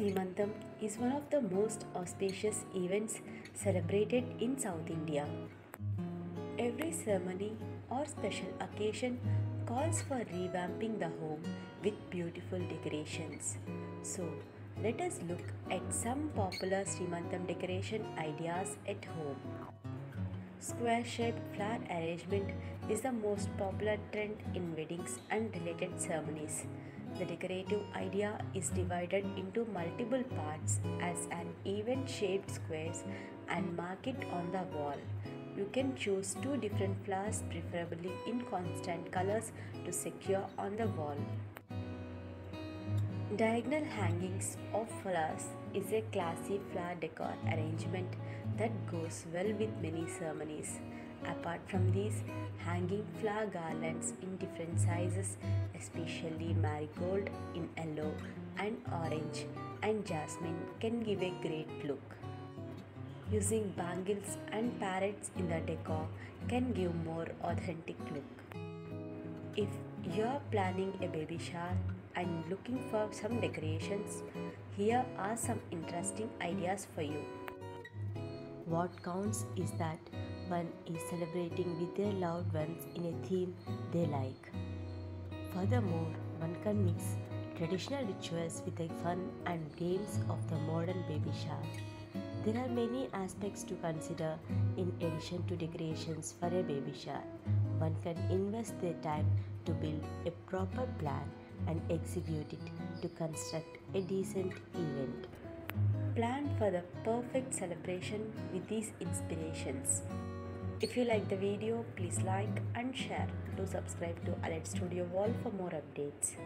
Sreemantham is one of the most auspicious events celebrated in South India. Every ceremony or special occasion calls for revamping the home with beautiful decorations. So, let us look at some popular Sreemantham decoration ideas at home. Square-shaped flower arrangement is the most popular trend in weddings and related ceremonies. The decorative idea is divided into multiple parts as an even-shaped squares and mark it on the wall. You can choose two different flowers, preferably in constant colors, to secure on the wall. Diagonal hangings of flowers is a classy flower decor arrangement that goes well with many ceremonies. Apart from these, hanging flower garlands in different sizes, especially marigold in yellow and orange and jasmine, can give a great look. Using bangles and parrots in the decor can give more authentic look. If you're planning a baby shower and looking for some decorations, here are some interesting ideas for you. What counts is that one is celebrating with their loved ones in a theme they like. Furthermore, one can mix traditional rituals with the fun and games of the modern baby shower. There are many aspects to consider in addition to decorations for a baby shower. One can invest their time to build a proper plan and execute it to construct a decent event. Plan for the perfect celebration with these inspirations. If you like the video, please like and share. Do subscribe to Elite Studio Wall for more updates.